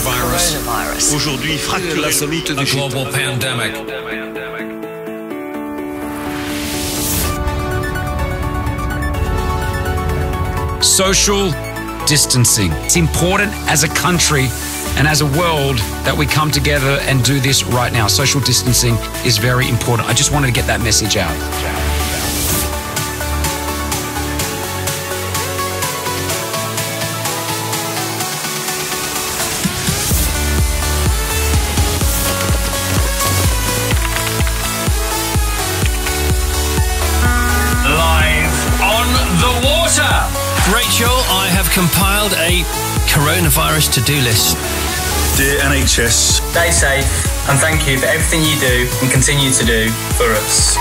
coronavirus. Aujourd'hui, fracture insolite du global pandemic. Social distancing. It's important as a country and as a world that we come together and do this right now. Social distancing is very important. I just wanted to get that message out. Rachel, I have compiled a coronavirus to-do list. Dear NHS, stay safe and thank you for everything you do and continue to do for us.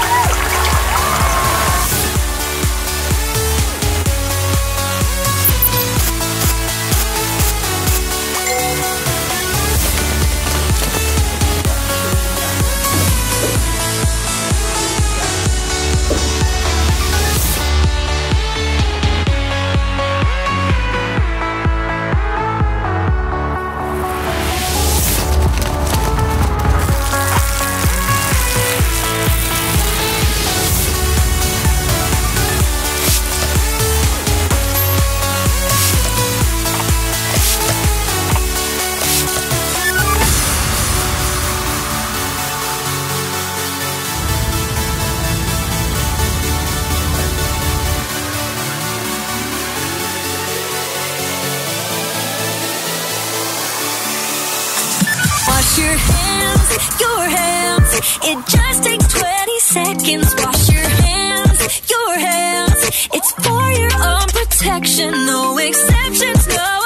Your hands, it just takes 20 seconds. Wash your hands, it's for your own protection. No exceptions, no